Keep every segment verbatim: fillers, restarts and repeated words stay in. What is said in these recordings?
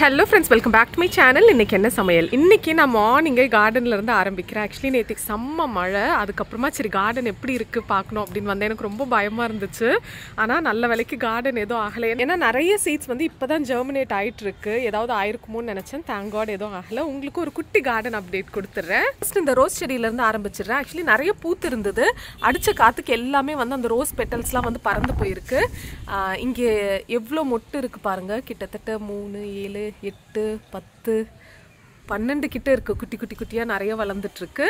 Hello friends, welcome back to my channel. Inniki enna samayal. Inniki na morning garden la irundha aarambikira. Actually nethu samma mala adukapprama seri garden eppadi irukku paaknom appdin vandha enakku romba bayama irundhuchu. Ana nalla veliki garden edho agala. Ena nariya seeds vandhu ippadhan germinate aayittirukku. Edavadhu aayirkumo nu nenachen. Thank God edho agala. Ungalku oru kutti garden update koduthurren. First indha rose chedi la irundha aarambichirren. Actually nariya poothu irundhathu. Adicha kaathukku ellame vandha andha rose petals la vandhu parandu poirukku. Inge evlo mottu irukku paarenga. Kittatta three seven eight ten twelve கிட்ட இருக்கு குட்டி குட்டி குட்டியா நிறைய வளர்ந்துட்டு இருக்கு.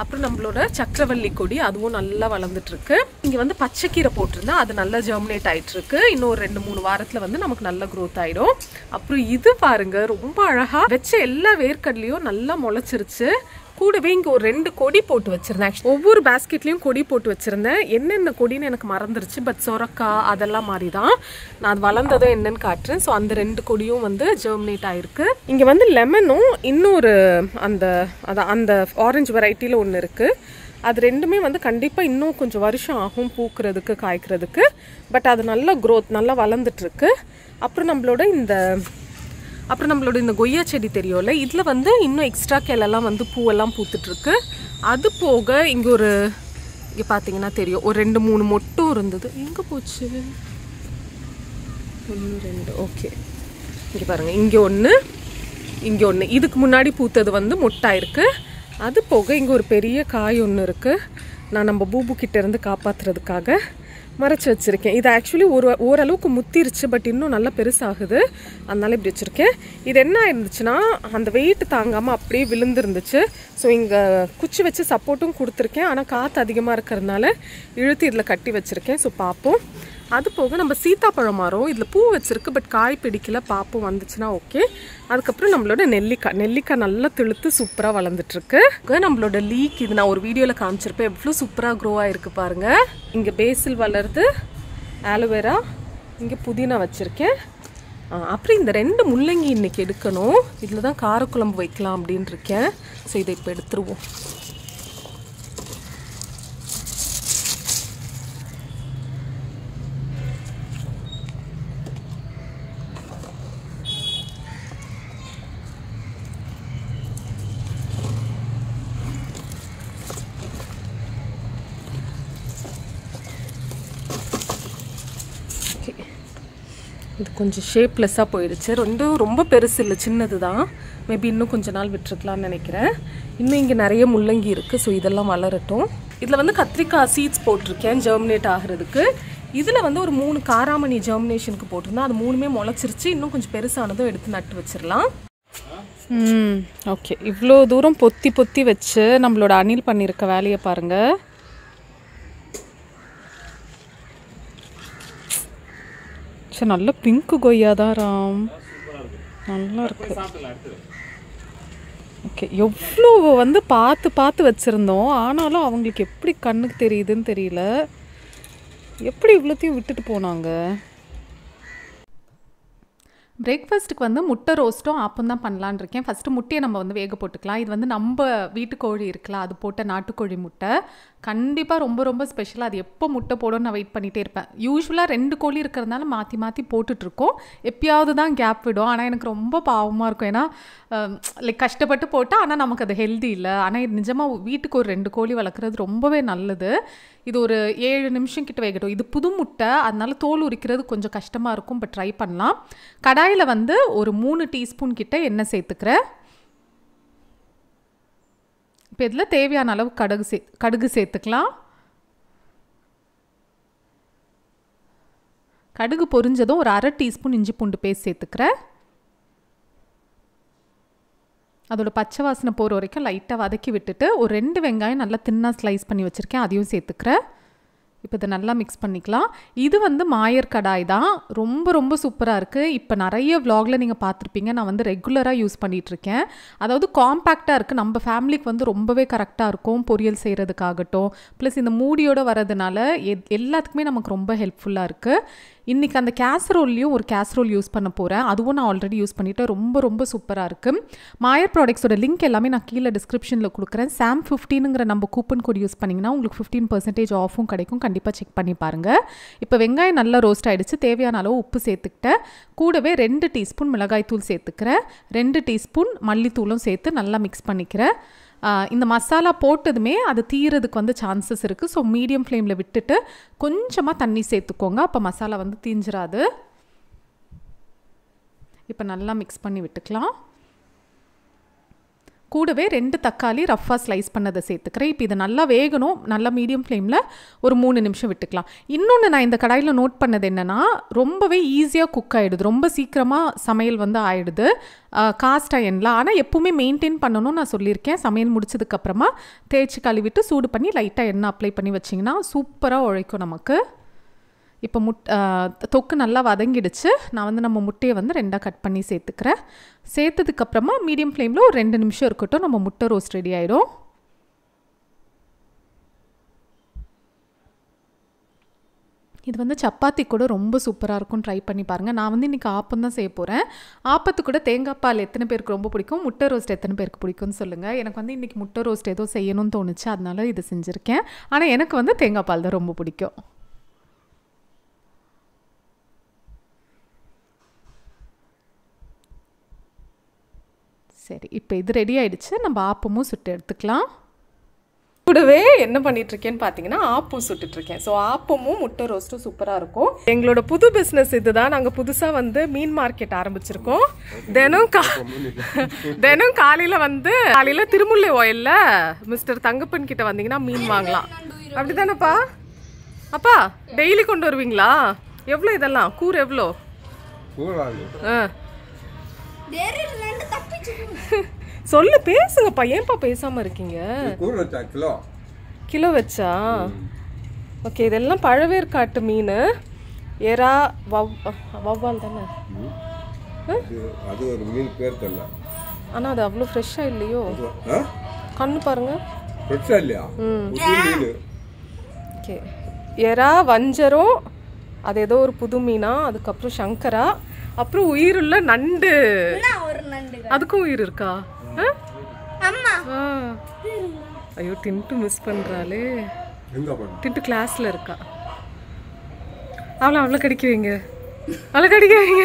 அப்புறம் நம்மளோட சக்கரவள்ளி கொடி அதுவும் நல்லா வளர்ந்துட்டு இருக்கு. இங்க வந்து பச்சை கீரை போட்டுருந்தா அது நல்லா ஜெர்மினேட் ஆயிட்டு இருக்கு. இன்னொரு ரெண்டு மூணு வாரத்துல வந்து நமக்கு நல்ல growth ஆயிடும். அப்புறம் இது பாருங்க ரொம்ப அழகா வெச்ச எல்லா வேர்க்கடலையும் நல்லா முளைச்சிருச்சு. கூடவே இங்க ஒரு ரெண்டு கொடி போட்டு வச்சிருந்தேன். ஒவ்வொரு பாஸ்கெட்லயும் கொடி போட்டு வச்சிருந்தேன். என்னென்ன கொடின்னு எனக்கு மறந்துருச்சு. பட் சொரக்கா அதெல்லாம் மாதிரி தான். நான் அது வளர்ந்ததும் என்னன்னு காட்டுறேன். ஸோ அந்த ரெண்டு கொடியும் வந்து ஜெர்மினேட் ஆயிருக்கு. இங்க வந்து லெமனும் இன்னொரு அந்த அந்த ஆரஞ்சு வெரைட்டியில ஒன்று இருக்கு. அது ரெண்டுமே வந்து கண்டிப்பா இன்னும் கொஞ்சம் வருஷம் ஆகும் பூக்கிறதுக்கு காய்க்கிறதுக்கு. பட் அது நல்ல க்ரோத் நல்லா வளர்ந்துட்டு இருக்கு. அப்புறம் நம்மளோட இந்த அப்புறம் நம்மளோட இந்த கொய்யா செடி தெரியும்ல, இதில் வந்து இன்னும் எக்ஸ்ட்ரா கிளெல்லாம் வந்து பூவெல்லாம் பூத்துட்ருக்கு. அது போக இங்கே ஒரு இங்கே பார்த்தீங்கன்னா தெரியும் ஒரு ரெண்டு மூணு மொட்டும் இருந்தது. எங்கே போச்சு? ஒன்று ரெண்டு ஓகே இங்கே பாருங்கள், இங்கே ஒன்று இங்கே ஒன்று. இதுக்கு முன்னாடி பூத்தது வந்து மொட்டாயிருக்கு. அது போக இங்கே ஒரு பெரிய காய் ஒன்று இருக்குது. நான் நம்ம பூபு கிட்டேருந்து காப்பாற்றுறதுக்காக மறைச்சி வச்சுருக்கேன். இது ஆக்சுவலி ஒரு ஓரளவுக்கு முத்திருச்சு, பட் இன்னும் நல்லா பெருசாகுது. அதனால இப்படி வச்சுருக்கேன். இது என்ன இருந்துச்சுன்னா அந்த வெயிட் தாங்காமல் அப்படியே விழுந்துருந்துச்சு. ஸோ இங்கே குச்சி வச்சு சப்போர்ட்டும் கொடுத்துருக்கேன். ஆனால் காற்று அதிகமாக இருக்கிறதுனால இழுத்து இதில் கட்டி வச்சுருக்கேன். ஸோ பார்ப்போம். அது போக நம்ம சீத்தாப்பழம் மரம் இதில் பூ வச்சுருக்கு, பட் காய் பிடிக்கல. பார்ப்போம் வந்துச்சுன்னா ஓகே. அதுக்கப்புறம் நம்மளோட நெல்லிக்காய் நெல்லிக்காய் நல்லா தெளுத்து சூப்பராக வளர்ந்துட்டுருக்கு. நம்மளோட லீக் இது நான் ஒரு வீடியோவில் காமிச்சிருப்பேன். எவ்வளோ சூப்பராக க்ரோ ஆகிருக்கு பாருங்கள். இங்கே பேசில் வளருது, ஆலோவேரா, இங்கே புதினா வச்சுருக்கேன். அப்புறம் இந்த ரெண்டு முள்ளங்கி இன்றைக்கி எடுக்கணும். இதில் தான் காரக்குழம்பு வைக்கலாம் அப்படின்னு இருக்கேன். ஸோ இதை இப்போ எடுத்துருவோம். இது கொஞ்சம் ஷேப்லெஸ்ஸாக போயிடுச்சு. ரெண்டும் ரொம்ப பெருசு இல்லை, சின்னது தான். மேபி இன்னும் கொஞ்சம் நாள் விட்டுருக்கலாம்னு நினைக்கிறேன். இன்னும் இங்கே நிறைய முள்ளங்கி இருக்குது. ஸோ இதெல்லாம் வளரட்டும். இதில் வந்து கத்திரிக்காய் சீட்ஸ் போட்டிருக்கேன் ஜெர்மினேட் ஆகிறதுக்கு. இதில் வந்து ஒரு மூணு காராமணி ஜெர்மினேஷனுக்கு போட்டிருந்தேன். அது மூணுமே முளைச்சிருச்சு. இன்னும் கொஞ்சம் பெருசானதும் எடுத்து நட்டு வச்சிடலாம். ம் ஓகே. இவ்வளோ தூரம் பொத்தி பொத்தி வச்சு நம்மளோட அணில் பண்ணியிருக்க வேலையை பாருங்கள். நல்ல பிங்க் கொய்யா தான் ராம், நல்லா இருக்கு. ஓகே, எவ்வளோ வந்து பார்த்து பார்த்து வச்சுருந்தோம். ஆனாலும் அவங்களுக்கு எப்படி கண்ணுக்கு தெரியுதுன்னு தெரியல. எப்படி இவ்வளோத்தையும் விட்டுட்டு போனாங்க. பிரேக்ஃபாஸ்ட்டுக்கு வந்து முட்டை ரோஸ்ட்டும் ஆப்பம் தான் பண்ணலான் இருக்கேன். ஃபஸ்ட்டு முட்டையை நம்ம வந்து வேக போட்டுக்கலாம். இது வந்து நம்ம வீட்டு கோழி இருக்கலாம், அது போட்ட நாட்டுக்கோழி முட்டை. கண்டிப்பாக ரொம்ப ரொம்ப ஸ்பெஷலாக அது எப்போ முட்டை போடும் நான் வெயிட் பண்ணிகிட்டே இருப்பேன். யூஸ்வலாக ரெண்டு கோழி இருக்கிறதுனால மாற்றி மாற்றி போட்டுட்ருக்கோம். எப்பயாவது தான் கேப் விடும். ஆனால் எனக்கு ரொம்ப பாவமாக இருக்கும். ஏன்னா லைக் கஷ்டப்பட்டு போட்டால் ஆனால் நமக்கு அது ஹெல்தி இல்லை. ஆனால் இது நிஜமாக வீட்டுக்கு ஒரு ரெண்டு கோழி வளர்க்குறது ரொம்பவே நல்லது. இது ஒரு ஏழு நிமிஷம் கிட்ட வேகட்டும். இது புது முட்டை, அதனால தோல் உரிக்கிறது கொஞ்சம் கஷ்டமாக இருக்கும். பட் ட்ரை பண்ணலாம். கடாயில் வந்து ஒரு மூணு டீஸ்பூன் கிட்ட எண்ணெய் சேர்த்துக்கிறேன். இப்போ இதில் தேவையான அளவு கடுகு சே கடுகு சேர்த்துக்கலாம். கடுகு பொரிஞ்சதும் ஒரு அரை டீஸ்பூன் இஞ்சி பூண்டு பேஸ்ட் சேர்த்துக்கிறேன். அதோட பச்சை வாசனை போகிற வரைக்கும் லைட்டாக வதக்கி விட்டுட்டு ஒரு ரெண்டு வெங்காயம் நல்லா தின்னாக ஸ்லைஸ் பண்ணி வச்சுருக்கேன், அதையும் சேர்த்துக்கிறேன். இப்போ இதை நல்லா மிக்ஸ் பண்ணிக்கலாம். இது வந்து மாயர் கடாய் தான். ரொம்ப ரொம்ப சூப்பராக இருக்குது. இப்போ நிறைய விலாகில் நீங்கள் பார்த்துருப்பீங்க, நான் வந்து ரெகுலராக யூஸ் பண்ணிகிட்ருக்கேன். அதாவது காம்பேக்டாக இருக்குது. நம்ம ஃபேமிலிக்கு வந்து ரொம்பவே கரெக்டாக இருக்கும். பொரியல் செய்கிறதுக்காகட்டும், ப்ளஸ் இந்த மூடியோடு வரதுனால எ எல்லாத்துக்குமே நமக்கு ரொம்ப ஹெல்ப்ஃபுல்லாக இருக்குது. இன்னைக்கு அந்த கேஸ்ரோல்லியும் ஒரு கேஸ்ரோல் யூஸ் பண்ண போறேன். அதுவும் நான் ஆல்ரெடி யூஸ் பண்ணிட்டேன். ரொம்ப ரொம்ப சூப்பரா இருக்கு. மாயர் ப்ராடக்ட்ஸோட லிங்க் எல்லாமே நான் கீழே டிஸ்கிரிப்ஷன்ல கொடுக்குறேன். சாம் பதினைந்துங்கற நம்ம கூப்பன் கோட் யூஸ் பண்ணீங்கன்னா உங்களுக்கு பதினைந்து சதவீதம் ஆஃபும் கிடைக்கும். கண்டிப்பா செக் பண்ணி பாருங்க. இப்போ வெங்காயம் நல்லா ரோஸ்ட் ஆயிடுச்சு. தேவையான அளவு உப்பு சேர்த்துக்கிட்டேன். கூடவே ரெண்டு டீஸ்பூன் மிளகாய் தூள் சேர்த்துக்கிறேன். ரெண்டு டீஸ்பூன் மல்லித்தூளும் சேர்த்து நல்லா மிக்ஸ் பண்ணிக்கிறேன். இந்த மசாலா போட்டதுமே அது தீயறதுக்கு வந்து சான்சஸ் இருக்குது. ஸோ மீடியம் ஃப்ளேமில் விட்டுட்டு கொஞ்சமாக தண்ணி சேர்த்துக்கோங்க. அப்போ மசாலா வந்து தீஞ்சிராது. இப்போ நல்லா மிக்ஸ் பண்ணி விட்டுக்கலாம். கூடவே ரெண்டு தக்காளி ரஃப்பாக ஸ்லைஸ் பண்ணதை சேர்த்துக்கிறேன். இப்போ இதை நல்லா வேகணும். நல்லா மீடியம் ஃப்ளேமில் ஒரு மூணு நிமிஷம் விட்டுக்கலாம். இன்னொன்று நான் இந்த கடாயில் நோட் பண்ணது என்னென்னா, ரொம்பவே ஈஸியாக குக் ஆகிடுது. ரொம்ப சீக்கிரமாக சமையல் வந்து ஆகிடுது காஸ்ட் அயனில். ஆனால் எப்போவுமே மெயின்டைன் பண்ணணும்னு நான் சொல்லியிருக்கேன். சமையல் முடிச்சதுக்கப்புறமா தேய்ச்சி கழுவிட்டு சூடு பண்ணி லைட்டாக எண்ணெய் அப்ளை பண்ணி வச்சிங்கன்னா சூப்பராக உழைக்கும் நமக்கு. இப்போ முட் தொக்கு நல்லா வதங்கிடுச்சு. நான் வந்து நம்ம முட்டையை வந்து ரெண்டாக கட் பண்ணி சேர்த்துக்கிறேன். சேர்த்ததுக்கப்புறமா மீடியம் ஃப்ளேமில் ஒரு ரெண்டு நிமிஷம் இருக்கட்டும். நம்ம முட்டை ரோஸ்ட் ரெடி ஆகிடும். இது வந்து சப்பாத்தி கூட ரொம்ப சூப்பராக இருக்கும். ட்ரை பண்ணி பாருங்கள். நான் வந்து இன்றைக்கி ஆப்பம் தான் செய்ய போகிறேன். ஆப்பத்து கூட தேங்காய் பால் எத்தனை பேருக்கு ரொம்ப பிடிக்கும், முட்டை ரோஸ்ட் எத்தனை பேருக்கு பிடிக்கும்னு சொல்லுங்கள். எனக்கு வந்து இன்றைக்கி முட்டை ரோஸ்ட் ஏதோ செய்யணும்னு தோணுச்சு, அதனால இது செஞ்சுருக்கேன். ஆனால் எனக்கு வந்து தேங்காய் பால் தான் ரொம்ப பிடிக்கும். சரி, இப்போ இது ரெடி ஆகிடுச்சு. நம்ம ஆப்பமும் சுட்டு எடுத்துக்கலாம். கூடவே என்ன பண்ணிட்டுருக்கேன்னு பார்த்தீங்கன்னா ஆப்பம் சுட்டுட்ருக்கேன். ஸோ ஆப்பமும் முட்டை ரோஸ்ட்டும் சூப்பராக இருக்கும். எங்களோட புது பிஸ்னஸ் இது தான். நாங்கள் புதுசாக வந்து மீன் மார்க்கெட் ஆரம்பிச்சிருக்கோம். தினம் கா தினம் காலையில் வந்து காலையில் திருமுல்லை ஓயிலில் மிஸ்டர் தங்கப்பன் கிட்ட வந்தீங்கன்னா மீன் வாங்கலாம். அப்படி தானேப்பா? அப்பா டெய்லி கொண்டு வருவீங்களா? எவ்வளோ இதெல்லாம் கூறு எவ்வளோ? ஆ சொல்லு, பேசுங்கப்பா. ஏன்பா பேசாம இருக்கீங்க? கிலோ வச்சா ஓகே. இதெல்லாம் பழவேற்காட்டு மீன், எறா, வவ்வால் தானே? அது ஒரு மீன் பேர் தெரியல, ஆனா அது அவ்வளோ ஃப்ரெஷ்ஷா இல்லையோ? கண்ணு பாருங்க, ஃப்ரெஷ்ஷா இல்லையா? ஓகே. எறா, வஞ்சரம், அது ஏதோ ஒரு புது மீனா, அதுக்கப்புறம் சங்கரா, அப்புறம் உயிருள்ள நண்டு. அதுக்கும் உயிர் இருக்கா? ஐயோ, டிண்டு மிஸ் பண்றாளே. டிண்டு கிளாஸ்ல இருக்கா. அவளை அவளை கடிக்க வைங்க, அவளை கடிக்க வைங்க.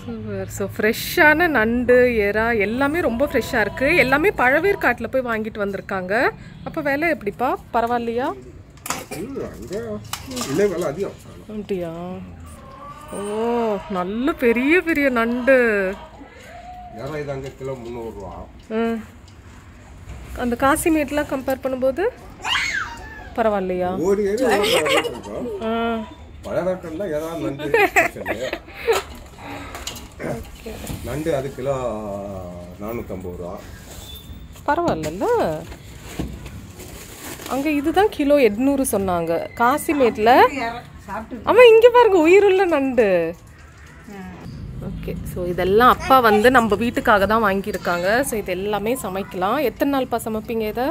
சூப்பர். ஸோ ஃப்ரெஷ்ஷான நண்டு, எறா எல்லாமே ரொம்ப ஃப்ரெஷ்ஷாக இருக்குது. எல்லாமே பழவேற்காட்டில் போய் வாங்கிட்டு வந்திருக்காங்க. அப்போ விலை எப்படிப்பா, பரவாயில்லையா? அப்படியா? ஓ, நல்ல பெரிய பெரிய நண்டு. அந்த காசிமேட்லாம் கம்பேர் பண்ணும்போது பரவாயில்லையா? நண்டு அது கிலோ நானூற்றம்பது ரூபா. பரவாயில்ல. அங்கே இதுதான் கிலோ எட்நூறு சொன்னாங்க காசிமேட்டில். ஆமாம், இங்கே பாருங்க உயிருள்ள நண்டு. ஓகே. ஸோ இதெல்லாம் அப்பா வந்து நம்ம வீட்டுக்காக தான் வாங்கியிருக்காங்க. ஸோ இது எல்லாமே சமைக்கலாம். எத்தனை நாள்ப்பா சமைப்பீங்க இதை?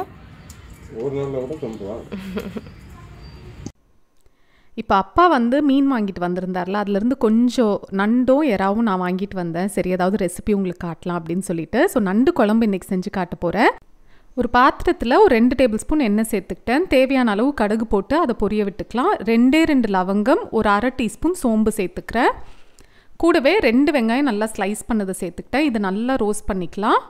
ஒரு நாள் கூட சமைக்கலாம். இப்போ அப்பா வந்து மீன் வாங்கிட்டு வந்திருந்தார்ல, அதுலேருந்து கொஞ்சம் நண்டும் எறாவும் நான் வாங்கிட்டு வந்தேன். சரி, ஏதாவது ரெசிபி உங்களுக்கு காட்டலாம் அப்படின்னு சொல்லிட்டு. ஸோ நண்டு குழம்பு இன்றைக்கி செஞ்சு காட்ட போகிறேன். ஒரு பாத்திரத்தில் ஒரு ரெண்டு டேபிள் ஸ்பூன் எண்ணெய் சேர்த்துக்கிட்டேன். தேவையான அளவு கடுகு போட்டு அதை பொரிய விட்டுக்கலாம். ரெண்டே ரெண்டு லவங்கம், ஒரு அரை டீஸ்பூன் சோம்பு சேர்த்துக்கிறேன். கூடவே ரெண்டு வெங்காயம் நல்லா ஸ்லைஸ் பண்ணதை சேர்த்துக்கிட்டேன். இது நல்லா ரோஸ்ட் பண்ணிக்கலாம்.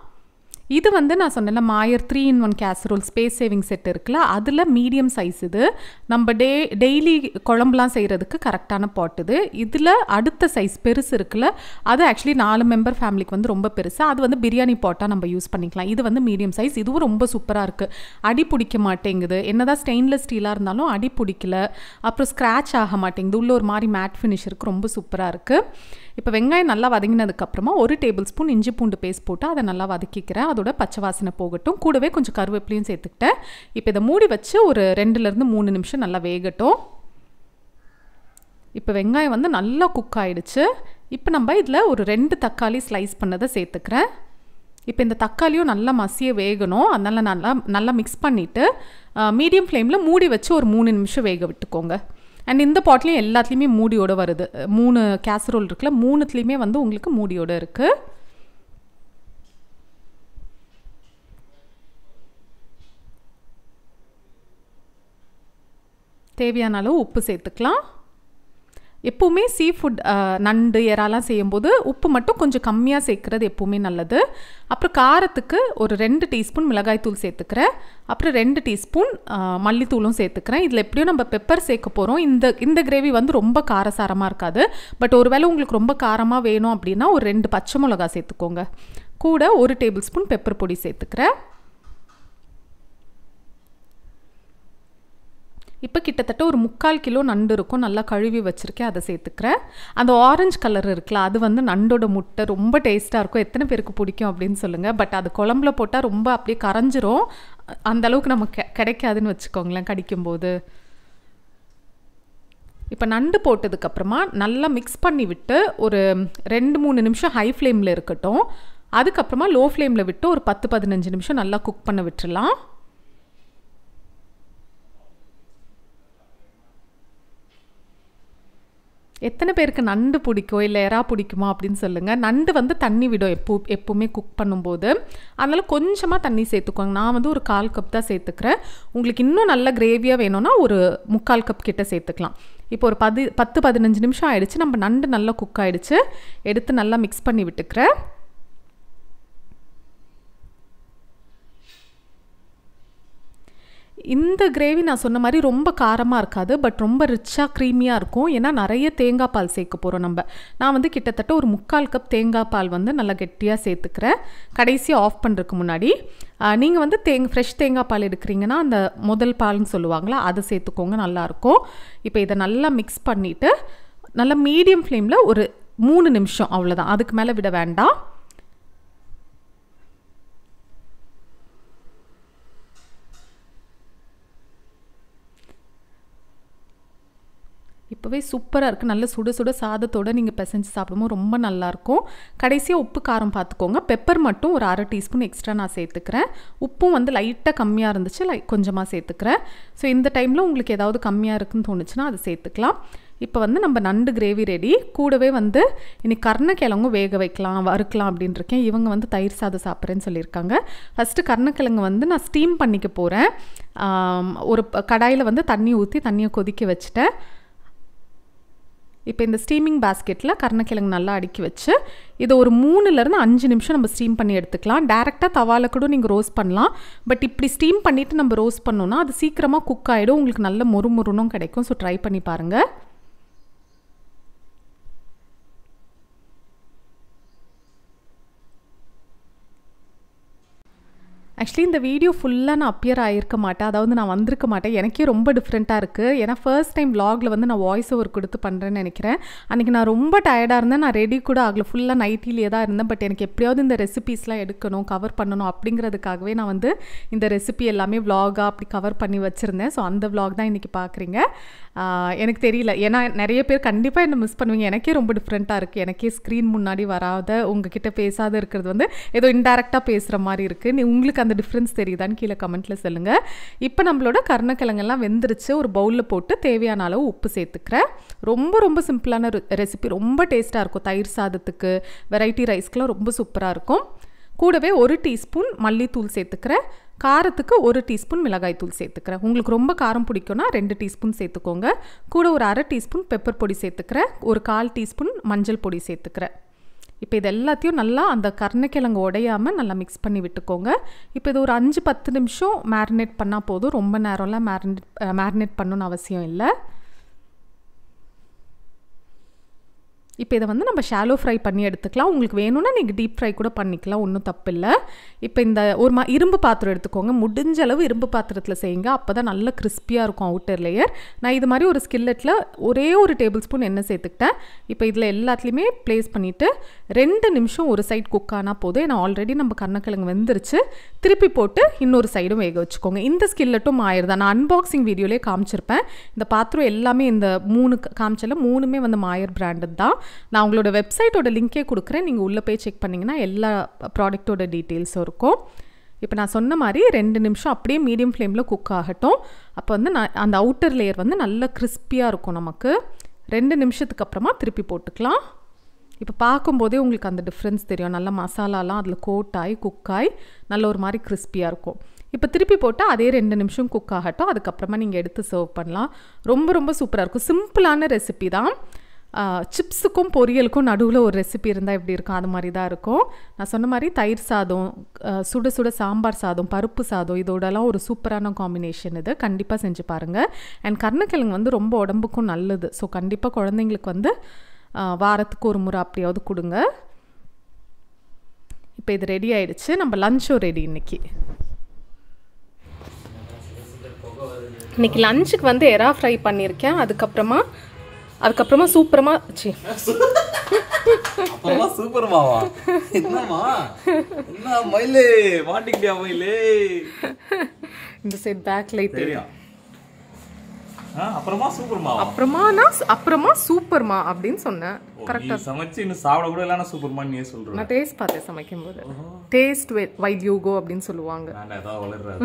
இது வந்து நான் சொன்னல Meyer three in one casserole space saving set இருக்குல்ல, அதில் மீடியம் சைஸ் இது. நம்ம டே டெய்லி குழம்புலாம் செய்கிறதுக்கு கரெக்டான பாட் இது. இதில் அடுத்த சைஸ் பெருசு இருக்குல்ல, அது ஆக்சுவலி நாலு மெம்பர் ஃபேமிலிக்கு வந்து ரொம்ப பெருசு. அது வந்து பிரியாணி பாட்டாக நம்ம யூஸ் பண்ணிக்கலாம். இது வந்து மீடியம் சைஸ். இதுவும் ரொம்ப சூப்பராக இருக்குது. அடி பிடிக்க மாட்டேங்குது. என்னதான் ஸ்டெயின்லெஸ் ஸ்டீலாக இருந்தாலும் அடி பிடிக்கல. அப்புறம் ஸ்க்ராட்ச் ஆக மாட்டேங்குது. உள்ள ஒரு மாதிரி மேட் ஃபினிஷ் இருக்குது. ரொம்ப சூப்பராக இருக்குது. இப்போ வெங்காயம் நல்லா வதங்கினதுக்கப்புறமா ஒரு டேபிள் ஸ்பூன் இஞ்சி பூண்டு பேஸ்ட் போட்டு அதை நல்லா வதக்கிக்கிறேன். அதோட பச்சை வாசனை போகட்டும். கூடவே கொஞ்சம் கருவேப்பிலையும் சேர்த்துக்கிட்டேன். இப்போ இதை மூடி வச்சு ஒரு ரெண்டுலேருந்து மூணு நிமிஷம் நல்லா வேகட்டும். இப்போ வெங்காயம் வந்து நல்லா குக் ஆகிடுச்சு. இப்போ நம்ம இதில் ஒரு ரெண்டு தக்காளி ஸ்லைஸ் பண்ணதை சேர்த்துக்கிறேன். இப்போ இந்த தக்காளியும் நல்லா மசிய வேகணும். அதனால் நல்லா நல்லா மிக்ஸ் பண்ணிவிட்டு மீடியம் ஃப்ளேமில் மூடி வச்சு ஒரு மூணு நிமிஷம் வேக விட்டுக்கோங்க. அண்ட் இந்த பாட்லேயும் எல்லாத்துலேயுமே மூடியோடு வருது. மூணு கேசரோல் இருக்குல்ல, மூணுத்துலேயுமே வந்து உங்களுக்கு மூடியோடு இருக்குது. தேவையான அளவு உப்பு சேர்த்துக்கலாம். எப்போவுமே சீ ஃபுட் நண்டு இறாலாம் செய்யும்போது உப்பு மட்டும் கொஞ்சம் கம்மியாக சேர்க்குறது எப்போவுமே நல்லது. அப்புறம் காரத்துக்கு ஒரு ரெண்டு டீஸ்பூன் மிளகாய்த்தூள் சேர்த்துக்கிறேன். அப்புறம் ரெண்டு டீஸ்பூன் மல்லித்தூளும் சேர்த்துக்கிறேன். இதில் எப்படியும் நம்ம பெப்பர் சேர்க்க போகிறோம். இந்த இந்த கிரேவி வந்து ரொம்ப காரசாரமாக இருக்காது. பட் ஒருவேளை உங்களுக்கு ரொம்ப காரமாக வேணும் அப்படின்னா ஒரு ரெண்டு பச்சை மிளகா சேர்த்துக்கோங்க. கூட ஒரு டேபிள் ஸ்பூன் பெப்பர் பொடி சேர்த்துக்கிறேன். இப்போ கிட்டத்தட்ட ஒரு முக்கால் கிலோ நண்டு இருக்கும், நல்லா கழுவி வச்சுருக்கேன், அதை சேர்த்துக்கிறேன். அந்த ஆரஞ்சு கலர் இருக்குல்ல, அது வந்து நண்டோட முட்டை. ரொம்ப டேஸ்ட்டாக இருக்கும். எத்தனை பேருக்கு பிடிக்கும் அப்படின்னு சொல்லுங்கள். பட் அது குழம்புல போட்டால் ரொம்ப அப்படியே கரைஞ்சிரும். அந்தளவுக்கு நமக்கு கிடைக்காதுன்னு வச்சுக்கோங்களேன் கடிக்கும்போது. இப்போ நண்டு போட்டதுக்கப்புறமா நல்லா மிக்ஸ் பண்ணி விட்டு ஒரு ரெண்டு மூணு நிமிஷம் ஹை ஃப்ளேமில் இருக்கட்டும். அதுக்கப்புறமா லோ ஃப்ளேமில் விட்டு ஒரு பத்து பதினஞ்சு நிமிஷம் நல்லா குக் பண்ண விட்டுடலாம். எத்தனை பேருக்கு நண்டு பிடிக்கும், இல்லை எறா பிடிக்குமா அப்படின்னு சொல்லுங்கள். நண்டு வந்து தண்ணி விடும் எப்போ எப்போவுமே குக் பண்ணும்போது. அதனால் கொஞ்சமாக தண்ணி சேர்த்துக்கோங்க. நான் வந்து ஒரு கால் கப் தான் சேர்த்துக்கிறேன். உங்களுக்கு இன்னும் நல்ல கிரேவியாக வேணும்னா ஒரு முக்கால் கப் கிட்ட சேர்த்துக்கலாம். இப்போ ஒரு பதி பத்து பதினஞ்சு நிமிஷம் ஆகிடுச்சு. நம்ம நண்டு நல்லா குக் ஆகிடுச்சு. எடுத்து நல்லா மிக்ஸ் பண்ணி விட்டுக்கிறேன். இந்த கிரேவி நான் சொன்ன மாதிரி ரொம்ப காரமாக இருக்காது, பட் ரொம்ப ரிச்சாக க்ரீமியாக இருக்கும். ஏன்னா நிறைய தேங்காய் பால் சேர்க்க போகிறோம் நம்ம. நான் வந்து கிட்டத்தட்ட ஒரு முக்கால் கப் தேங்காய் பால் வந்து நல்லா கெட்டியாக சேர்த்துக்கிறேன். கடைசியாக ஆஃப் பண்ணுறதுக்கு முன்னாடி நீங்கள் வந்து தேங் ஃப்ரெஷ் தேங்காய் பால் எடுக்கிறீங்கன்னா அந்த முதல் பால்னு சொல்லுவாங்களா, அதை சேர்த்துக்கோங்க, நல்லாயிருக்கும். இப்போ இதை நல்லா மிக்ஸ் பண்ணிவிட்டு நல்லா மீடியம் ஃப்ளேமில் ஒரு மூணு நிமிஷம், அவ்வளோதான், அதுக்கு மேலே விட வேண்டாம். இப்போவே சூப்பராக இருக்குது. நல்ல சுட சுட சாதத்தோடு நீங்கள் பிசைஞ்சு சாப்பிடும்போது ரொம்ப நல்லாயிருக்கும். கடைசியாக உப்பு காரம் பார்த்துக்கோங்க. பெப்பர் மட்டும் ஒரு அரை டீஸ்பூன் எக்ஸ்ட்ரா நான் சேர்த்துக்கிறேன். உப்பும் வந்து லைட்டாக கம்மியாக இருந்துச்சு, லை கொஞ்சமாக சேர்த்துக்கிறேன். ஸோ இந்த டைமில் உங்களுக்கு ஏதாவது கம்மியாக இருக்குதுன்னு தோணுச்சுன்னா அதை சேர்த்துக்கலாம். இப்போ வந்து நம்ம நண்டு கிரேவி ரெடி. கூடவே வந்து இன்னைக்கு கருணக்கிழங்கு வேக வைக்கலாம், வறுக்கலாம் அப்படின்னு இருக்கேன். இவங்க வந்து தயிர் சாதம் சாப்பிட்றேன்னு சொல்லியிருக்காங்க. ஃபஸ்ட்டு கருணக்கிழங்கு வந்து நான் ஸ்டீம் பண்ணிக்க போகிறேன். ஒரு கடாயில் வந்து தண்ணி ஊற்றி தண்ணியை கொதிக்க வச்சுட்டேன். இப்போ இந்த ஸ்டீமிங் பேஸ்கெட்டில் கருணக்கிழங்கு நல்லா அடுக்கி வச்சு இதை ஒரு மூணுலேருந்து அஞ்சு நிமிஷம் நம்ம ஸ்டீம் பண்ணி எடுத்துக்கலாம். டேரெக்டாக தவாவில் கூட நீங்கள் ரோஸ்ட் பண்ணலாம். பட் இப்படி ஸ்டீம் பண்ணிவிட்டு நம்ம ரோஸ்ட் பண்ணோன்னா அது சீக்கிரமாக குக் ஆகிடும். உங்களுக்கு நல்ல மொறு மொறுனும் கிடைக்கும். ஸோ ட்ரை பண்ணி பாருங்கள். ஆக்சுவலி இந்த வீடியோ ஃபுல்லாக நான் அப்பியர் ஆகியிருக்க மாட்டேன், அதாவது நான் வந்திருக்க மாட்டேன். எனக்கே ரொம்ப டிஃப்ரெண்ட்டாக இருக்குது. ஏன்னா ஃபர்ஸ்ட் டைம் வ்ளாகில் வந்து நான் வாய்ஸ் ஓவர் கொடுத்து பண்ணுறேன்னு நினைக்கிறேன். அன்றைக்கி நான் ரொம்ப டயர்டாக இருந்தேன். நான் ரெடி கூட ஆகலை, ஃபுல்லாக நைட்டிலேயே தான் இருந்தேன். பட் எனக்கு எப்படியாவது இந்த ரெசிபீஸ்லாம் எடுக்கணும், கவர் பண்ணணும் அப்படிங்கிறதுக்காகவே நான் வந்து இந்த ரெசிபி எல்லாமே வ்ளாகாக அப்படி கவர் பண்ணி வச்சுருந்தேன். ஸோ அந்த வ்ளாக் தான் இன்றைக்கி பார்க்குறீங்க. எனக்கு தெரியல, ஏன்னா நிறைய பேர் கண்டிப்பாக என்னை மிஸ் பண்ணுவீங்க. எனக்கே ரொம்ப டிஃப்ரெண்ட்டாக இருக்குது. எனக்கே ஸ்க்ரீன் முன்னாடி வராத, உங்ககிட்ட பேசாத இருக்கிறது வந்து ஏதோ இன்டேரக்டாக பேசுகிற மாதிரி இருக்குது. நீ உங்களுக்கு அந்த டிஃப்ரென்ஸ் தெரியுதான்னு கீழே கமெண்ட்டில் சொல்லுங்கள். இப்போ நம்மளோட கருணக்கிழங்கெல்லாம் வெந்துருச்சு. ஒரு பவுலில் போட்டு தேவையான அளவு உப்பு சேர்த்துக்கிறேன். ரொம்ப ரொம்ப சிம்பிளான ரெசிபி, ரொம்ப டேஸ்ட்டாக இருக்கும். தயிர் சாதத்துக்கு, வெரைட்டி ரைஸ்க்குலாம் ரொம்ப சூப்பராக இருக்கும். கூடவே ஒரு டீஸ்பூன் மல்லித்தூள் சேர்த்துக்கிறேன். காரத்துக்கு ஒரு டீஸ்பூன் மிளகாய்த்தூள் சேர்த்துக்கிறேன். உங்களுக்கு ரொம்ப காரம் பிடிக்கும்னா ரெண்டு டீஸ்பூன் சேர்த்துக்கோங்க. கூட ஒரு அரை டீஸ்பூன் பெப்பர் பொடி சேர்த்துக்கிறேன். ஒரு கால் டீஸ்பூன் மஞ்சள் பொடி சேர்த்துக்கிறேன். இப்போ இது எல்லாத்தையும் நல்லா அந்த கருணக்கிழங்கு உடையாமல் நல்லா மிக்ஸ் பண்ணி விட்டுக்கோங்க. இப்போ இது ஒரு அஞ்சு பத்து நிமிஷம் மேரினேட் பண்ணால் போதும். ரொம்ப நேரம்லாம் மேரினேட் மேரினேட் பண்ணணும்னு அவசியம் இல்லை. இப்போ இதை வந்து நம்ம ஷாலோ ஃப்ரை பண்ணி எடுத்துக்கலாம். உங்களுக்கு வேணும்னா நீங்கள் டீப் ஃப்ரை கூட பண்ணிக்கலாம், ஒன்றும் தப்பு இல்லை. இப்போ இந்த ஒரு மா இரும்பு பாத்திரம் எடுத்துக்கோங்க. முடிஞ்ச அளவு இரும்பு பாத்திரத்தில் செய்யுங்க, அப்போ தான் நல்ல கிறிஸ்பியாக இருக்கும் அவுட்டர் லேயர். நான் இது மாதிரி ஒரு ஸ்கில்லெட்டில் ஒரே ஒரு டேபிள் ஸ்பூன் எண்ணெய் சேர்த்துக்கிட்டேன். இப்போ இதில் எல்லாத்துலேயுமே ப்ளேஸ் பண்ணிவிட்டு ரெண்டு நிமிஷம் ஒரு சைடு குக் ஆனால் போதும். ஏன்னா ஆல்ரெடி நம்ம கருணக்கிழங்கு வெந்துருச்சு. திருப்பி போட்டு இன்னொரு சைடும் வேக வச்சுக்கோங்க. இந்த ஸ்கில்லெட்டும் மாயர் தான். நான் அன்பாக்சிங் வீடியோலேயே காமிச்சிருப்பேன். இந்த பாத்திரம் எல்லாமே, இந்த மூணு காமிச்சல மூணுமே வந்து மாயர் பிராண்டட் தான். நான் உங்களோட வெப்சைட்டோட லிங்கே கொடுக்குறேன், நீங்கள் உள்ளே போய் செக் பண்ணிங்கன்னா எல்லா ப்ராடக்ட்டோட டீட்டெயில்ஸும் இருக்கும். இப்போ நான் சொன்ன மாதிரி ரெண்டு நிமிஷம் அப்படியே மீடியம் ஃப்ளேமில் குக் ஆகட்டும். அப்போ வந்து நான் அந்த அவுட்டர் லேயர் வந்து நல்லா கிறிஸ்பியாக இருக்கும். நமக்கு ரெண்டு நிமிஷத்துக்கு அப்புறமா திருப்பி போட்டுக்கலாம். இப்போ பார்க்கும்போதே உங்களுக்கு அந்த டிஃப்ரென்ஸ் தெரியும். நல்ல மசாலாலாம் அதில் கோட்டாய் குக்காய் நல்ல ஒரு மாதிரி கிறிஸ்பியாக இருக்கும். இப்போ திருப்பி போட்டால் அதே ரெண்டு நிமிஷம் குக் ஆகட்டும். அதுக்கப்புறமா நீங்கள் எடுத்து சர்வ் பண்ணலாம். ரொம்ப ரொம்ப சூப்பராக இருக்கும். சிம்பிளான ரெசிபி தான். சிப்ஸுக்கும் பொரியலுக்கும் நடுவில் ஒரு ரெசிபி இருந்தால் எப்படி இருக்கும், அது மாதிரி தான் இருக்கும். நான் சொன்ன மாதிரி தயிர் சாதம், சுட சுட சாம்பார் சாதம், பருப்பு சாதம், இதோடலாம் ஒரு சூப்பரான காம்பினேஷன். இது கண்டிப்பாக செஞ்சு பாருங்கள். அண்ட் கருணக்கிழங்கு வந்து ரொம்ப உடம்புக்கும் நல்லது. ஸோ கண்டிப்பாக குழந்தைங்களுக்கு வந்து வாரத்துக்கு ஒரு முறை அப்படியாவது கொடுங்க. இப்போ இது ரெடி ஆகிடுச்சு. நம்ம லஞ்சும் ரெடி. இன்றைக்கி இன்றைக்கி லஞ்சுக்கு வந்து எறா ஃப்ரை பண்ணியிருக்கேன். அதுக்கப்புறமா அதுக்கப்புறமா சூப்பரமா சி அப்பமா சூப்பரமாவா என்னமா என்ன மயிலே மாட்டிக்கிட்டியா மயிலே இந்த சைடு பேக் லைட் தெரியும். ஆ அப்புறமா சூப்பரமாவா அப்புறமானா அப்புறமா சூப்பரமா அப்படினு சொன்னேன். கரெக்ட்டா சமைச்சி இன்னும் சாப்பிட கூட இல்லனா சூப்பரமா நீயே சொல்றே. நான் டேஸ்ட் பாத்து சமைக்கும்போது டேஸ்ட் வைட் யூ கோ அப்படினு சொல்லுவாங்க. நான் ஏதோ வளர்றாரு.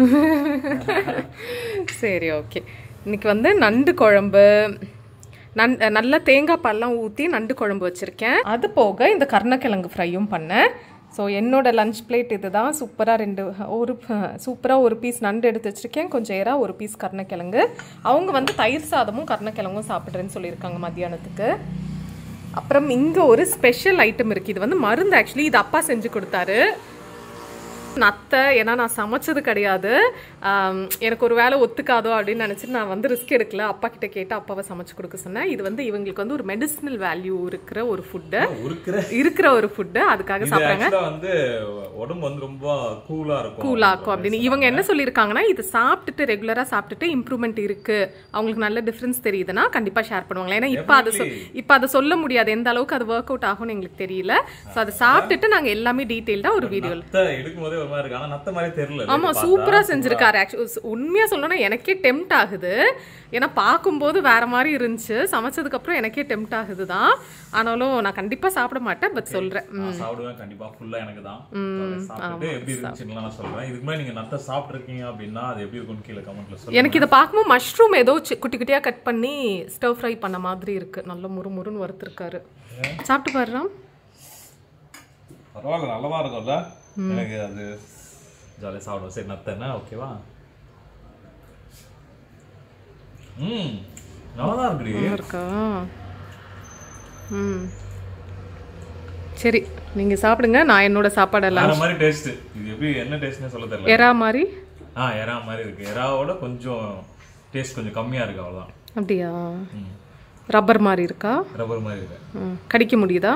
சரி ஓகே. இன்னைக்கு வந்து நண்டு குழம்பு, நன் நல்ல தேங்காய் பால்லாம் ஊற்றி நண்டு குழம்பு வச்சுருக்கேன். அது போக இந்த கருணக்கிழங்கு ஃப்ரையும் பண்ணேன். ஸோ என்னோடய லஞ்ச் பிளேட் இது தான். சூப்பராக ரெண்டு ஒரு சூப்பராக ஒரு பீஸ் நண்டு எடுத்து வச்சுருக்கேன், கொஞ்சம் ஏறா ஒரு பீஸ் கருணக்கிழங்கு. அவங்க வந்து தயிர் சாதமும் கருணக்கிழங்கும் சாப்பிட்றேன்னு சொல்லியிருக்காங்க மத்தியானத்துக்கு. அப்புறம் இங்கே ஒரு ஸ்பெஷல் ஐட்டம் இருக்குது. இது வந்து மருந்து. ஆக்சுவலி இது அப்பா செஞ்சு கொடுத்தாரு, நத்தை. ஏன்னா நான் சமைச்சது கிடையாது. எனக்கு ஒரு வேலை ஒத்துக்காதோ அப்படின்னு நினச்சிட்டு நான் வந்து ரிஸ்க் எடுக்கல. அப்பா கிட்ட கேட்டு அப்பாவை சமைச்சு கொடுக்க சொன்னேன். இது வந்து இவங்களுக்கு வந்து ஒரு மெடிசினல் வேல்யூ இருக்கிற ஒரு ஃபுட்டு இருக்கிற ஒரு ஃபுட்டு அதுக்காக சாப்பிட்றாங்க. வந்து உடம்பு வந்து ரொம்ப கூலா இருக்கும் கூலா இருக்கும் அப்படின்னு இவங்க என்ன சொல்லியிருக்காங்கன்னா, இது சாப்பிட்டுட்டு ரெகுலராக சாப்பிட்டுட்டு இம்ப்ரூவ்மெண்ட் இருக்கு, அவங்களுக்கு நல்ல டிஃப்ரென்ஸ் தெரியுதுன்னா கண்டிப்பா ஷேர் பண்ணுவாங்க. ஏன்னா இப்போ அது இப்போ அதை சொல்ல முடியாது, எந்த அளவுக்கு அது ஒர்க் அவுட் ஆகும்னு எங்களுக்கு தெரியல. ஸோ அதை சாப்பிட்டுட்டு நாங்கள் எல்லாமே டீட்டெயில்டா ஒரு வீடியோல எடுக்கும்போது உண்மையா சொல்லணும் எனக்கே டெம்ட் ஆகுது. ஏன்னா பார்க்கும்போது வேற மாதிரி இருந்துச்சு, சமைச்சதுக்கு அப்புறம் எனக்கே டெம்ட் ஆகுதுதான். ஆனாலும் நான் கண்டிப்பா சாப்பிட மாட்டேன், பட் சொல்றேன் எனக்கு இதை பார்க்கும்போது மஷ்ரூம் ஏதோ குட்டி குட்டியா கட் பண்ணி ஸ்டர் ஃப்ரை பண்ண மாதிரி இருக்கு. நல்ல முறு முறுன்னு வறுத்திருக்காரு. சாப்பிட்டு பாரு, பரவாயில்ல, நல்லவா இருக்கும்ல. எனக்கு அது ஜாலியாக சாப்பிடுவோம். சரி நத்தனா ஓகேவா? ம் நல்லா தான் இருக்கா? ம் சரி நீங்கள் சாப்பிடுங்க. நான் என்னோட சாப்பாடு எல்லாம் அந்த மாதிரி டேஸ்ட். இது எப்படி என்ன டேஸ்ட்னே சொல்ல தெரியல. எறா மாதிரி? ஆ எறா மாதிரி இருக்கு. எறாவோட கொஞ்சம் டேஸ்ட் கொஞ்சம் கம்மியாக இருக்கு, அவ்வளோதான். அப்படியா? ரப்பர் மாதிரி இருக்கா? ரப்பர் மாதிரி இருக்கு. கடிக்க முடியுதா?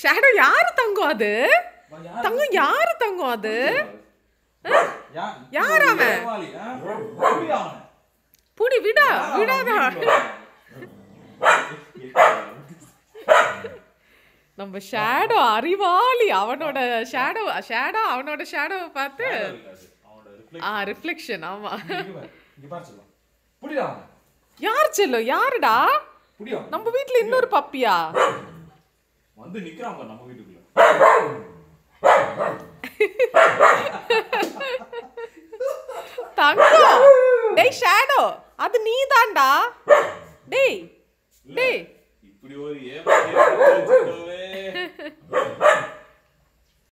ஷேடோ யாரு தங்கும் அது தங்கும் யாரு தங்கும் அது யார் அவன்? புடி விடா விடாதா? நம்ம ஷேடோ அறிவாளி. அவனோட ஷேடோ ஷேடோ அவனோட ஷேடோவை பார்த்து ஆ ரிஃப்ளெக்ஷன். ஆமா யார் செல்லோ? யாருடா? நம்ம வீட்டுல இன்னொரு பப்பியா வந்து நிக்கிறாங்க நம்ம வீட்டுக்குள்ள. தங்கம் டேய் ஷேடோ அது நீ தான்டா. டேய் டேய் இப்படி ஒரு ஏமாத்துறவே